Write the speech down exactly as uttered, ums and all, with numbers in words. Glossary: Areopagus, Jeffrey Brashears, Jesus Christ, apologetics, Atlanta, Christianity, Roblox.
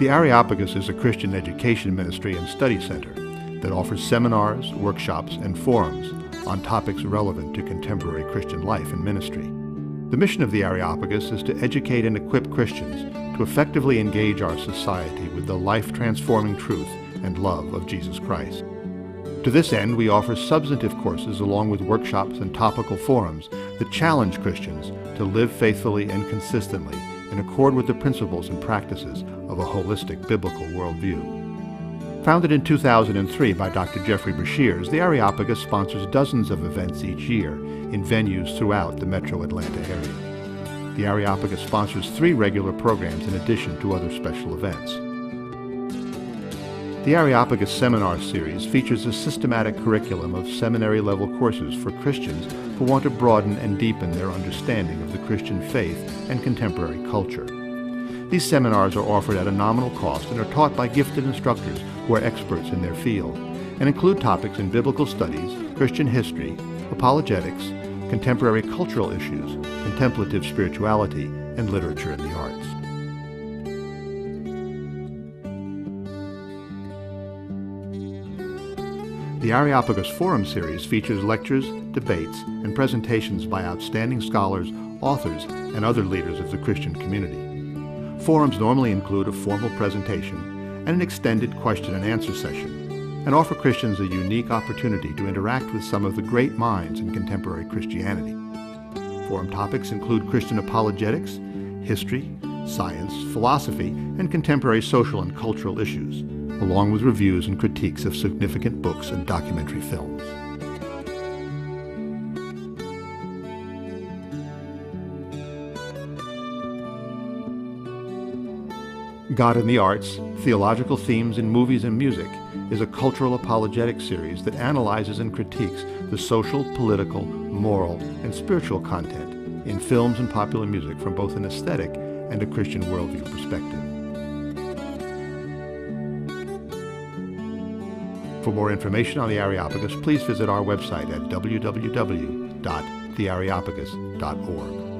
The Areopagus is a Christian education ministry and study center that offers seminars, workshops, and forums on topics relevant to contemporary Christian life and ministry. The mission of the Areopagus is to educate and equip Christians to effectively engage our society with the life-transforming truth and love of Jesus Christ. To this end, we offer substantive courses along with workshops and topical forums that challenge Christians to live faithfully and consistently in accord with the principles and practices of a holistic biblical worldview. Founded in two thousand three by Doctor Jeffrey Brashears, the Areopagus sponsors dozens of events each year in venues throughout the metro Atlanta area. The Areopagus sponsors three regular programs in addition to other special events. The Areopagus Seminar Series features a systematic curriculum of seminary-level courses for Christians who want to broaden and deepen their understanding of the Christian faith and contemporary culture. These seminars are offered at a nominal cost and are taught by gifted instructors who are experts in their field, and include topics in biblical studies, Christian history, apologetics, contemporary cultural issues, contemplative spirituality, and literature and the arts. The Areopagus Forum Series features lectures, debates, and presentations by outstanding scholars, authors, and other leaders of the Christian community. Forums normally include a formal presentation and an extended question and answer session, and offer Christians a unique opportunity to interact with some of the great minds in contemporary Christianity. Forum topics include Christian apologetics, history, science, philosophy, and contemporary social and cultural issues, along with reviews and critiques of significant books and documentary films. God in the Arts, Theological Themes in Movies and Music is a cultural apologetics series that analyzes and critiques the social, political, moral, and spiritual content in films and popular music from both an aesthetic and a Christian worldview perspective. For more information on the Areopagus, please visit our website at w w w dot the areopagus dot org.